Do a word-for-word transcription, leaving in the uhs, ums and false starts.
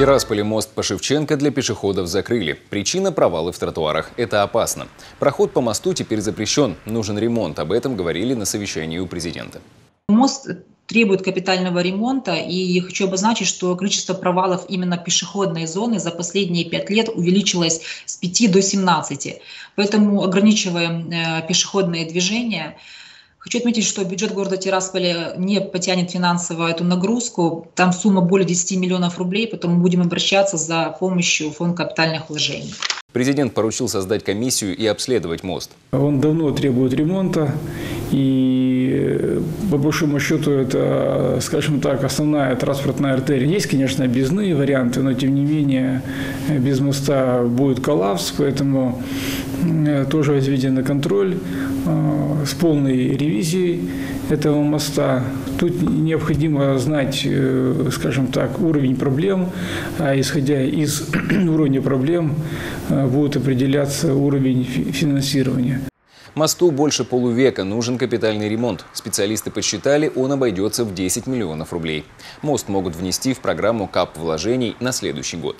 Тирасполе мост по Шевченко для пешеходов закрыли. Причина – провалы в тротуарах. Это опасно. Проход по мосту теперь запрещен. Нужен ремонт. Об этом говорили на совещании у президента. Мост требует капитального ремонта. И хочу обозначить, что количество провалов именно пешеходной зоны за последние пять лет увеличилось с пяти до семнадцати. Поэтому ограничиваем э, пешеходные движения. Хочу отметить, что бюджет города Тирасполя не потянет финансово эту нагрузку. Там сумма более десяти миллионов рублей, поэтому будем обращаться за помощью в фонд капитальных вложений. Президент поручил создать комиссию и обследовать мост. Он давно требует ремонта, и по большому счету это, скажем так, основная транспортная артерия. Есть, конечно, объездные варианты, но тем не менее без моста будет коллапс, поэтому тоже возведен контроль с полной ревизией этого моста. Тут необходимо знать, скажем так, уровень проблем, а исходя из уровня проблем будет определяться уровень финансирования. Мосту больше полувека, нужен капитальный ремонт. Специалисты подсчитали, он обойдется в десять миллионов рублей. Мост могут внести в программу кап вложений на следующий год.